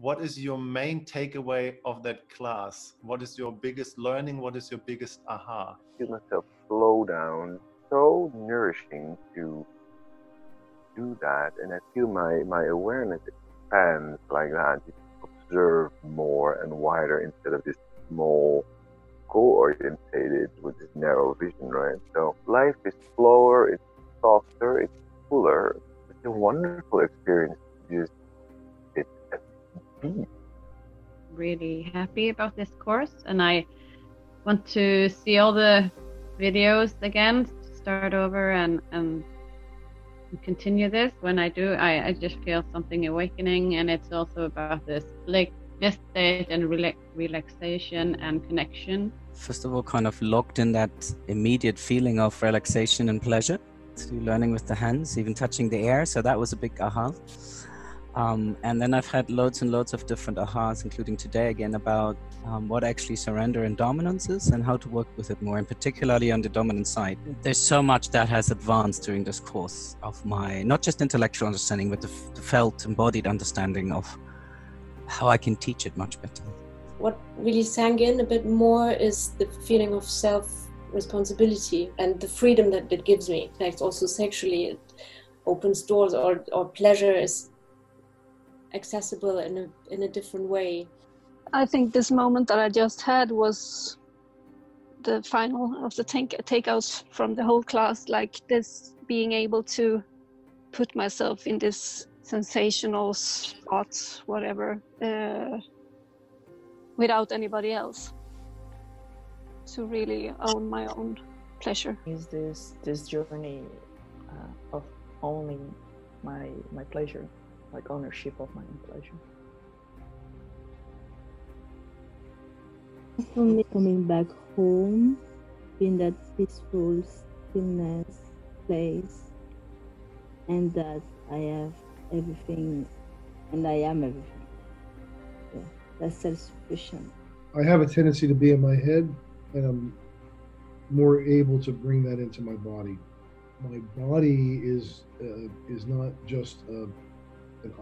what is your main takeaway of that class? What is your biggest learning? What is your biggest aha? Give myself slow down. So nourishing to do that, and I feel my awareness expands like that. You observe more and wider instead of this small, goal-orientated with this narrow vision, right? So life is slower, it's softer, it's fuller. It's a wonderful experience. It's deep. Really happy about this course, and I want to see all the videos again, to start over and continue this. When I do, I just feel something awakening, and it's also about this state and relaxation and connection. First of all, kind of locked in that immediate feeling of relaxation and pleasure through learning with the hands, even touching the air. So that was a big aha. And then I've had loads and loads of different ahas, including today again, about what actually surrender and dominance is and how to work with it more, and particularly on the dominant side. There's so much that has advanced during this course of my, not just intellectual understanding, but the felt embodied understanding of how I can teach it much better. What really sank in a bit more is the feeling of self-responsibility and the freedom that it gives me. Like also sexually, it opens doors, or pleasure is accessible in a different way. I think this moment that I just had was the final of the takeouts from the whole class, like this being able to put myself in this sensational spots, whatever, without anybody else, to really own my own pleasure. Is this journey of owning my pleasure, like ownership of my own pleasure? For me, coming back home, in that peaceful stillness place, and that I have everything, and I am everything. Yeah, that's self-sufficient. I have a tendency to be in my head, and I'm more able to bring that into my body. My body is not just an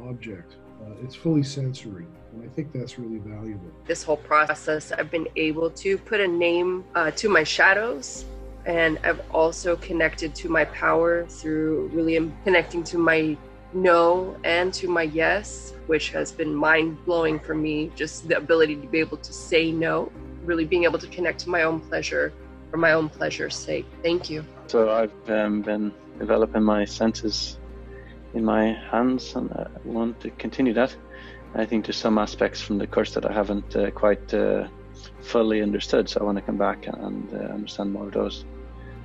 object. It's fully sensory, and I think that's really valuable. This whole process, I've been able to put a name to my shadows, and I've also connected to my power through really connecting to my no and to my yes, which has been mind-blowing for me, just the ability to be able to say no, really being able to connect to my own pleasure for my own pleasure's sake. Thank you. So I've been developing my senses in my hands, and I want to continue that. I think there's some aspects from the course that I haven't quite fully understood, so I want to come back and understand more of those.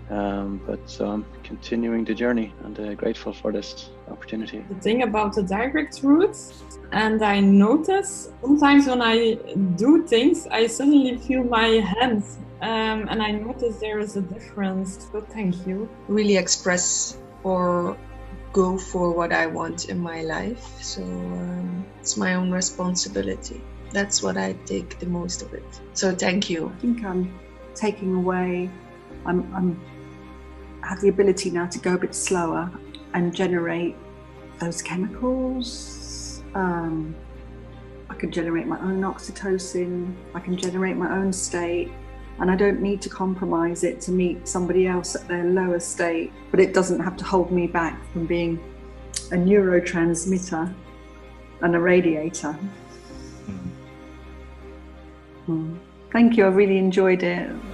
But I'm continuing the journey and grateful for this opportunity. The thing about the direct routes, and I notice sometimes when I do things, I suddenly feel my hands, and I notice there is a difference. So thank you. Really express or go for what I want in my life, so it's my own responsibility. That's what I take the most of it. So thank you. I think I'm taking away, I have the ability now to go a bit slower and generate those chemicals. I can generate my own oxytocin, I can generate my own state, and I don't need to compromise it to meet somebody else at their lower state, but it doesn't have to hold me back from being a neurotransmitter and a radiator. Mm. Thank you, I really enjoyed it.